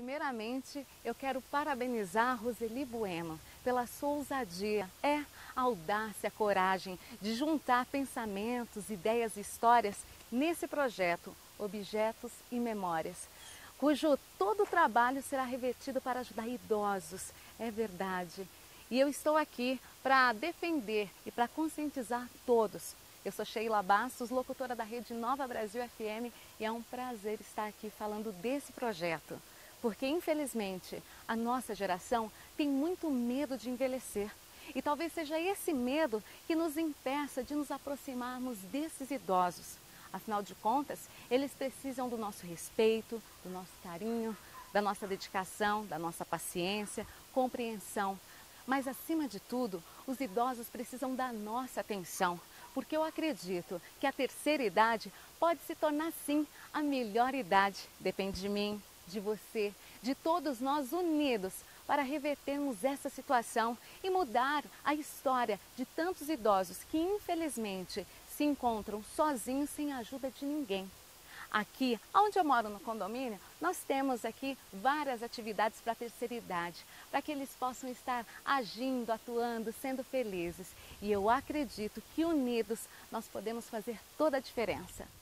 Primeiramente, eu quero parabenizar Roseli Bueno pela sua ousadia, a audácia, a coragem de juntar pensamentos, ideias e histórias nesse projeto Objetos e Memórias, cujo todo o trabalho será revertido para ajudar idosos, é verdade. E eu estou aqui para defender e para conscientizar todos. Eu sou Sheila Bastos, locutora da Rede Nova Brasil FM, e é um prazer estar aqui falando desse projeto. Porque, infelizmente, a nossa geração tem muito medo de envelhecer. E talvez seja esse medo que nos impeça de nos aproximarmos desses idosos. Afinal de contas, eles precisam do nosso respeito, do nosso carinho, da nossa dedicação, da nossa paciência, compreensão. Mas, acima de tudo, os idosos precisam da nossa atenção. Porque eu acredito que a terceira idade pode se tornar, sim, a melhor idade. Depende de mim, de você, de todos nós unidos para revertermos essa situação e mudar a história de tantos idosos que, infelizmente, se encontram sozinhos sem a ajuda de ninguém. Aqui, onde eu moro no condomínio, nós temos aqui várias atividades para a terceira idade, para que eles possam estar agindo, atuando, sendo felizes. E eu acredito que unidos nós podemos fazer toda a diferença.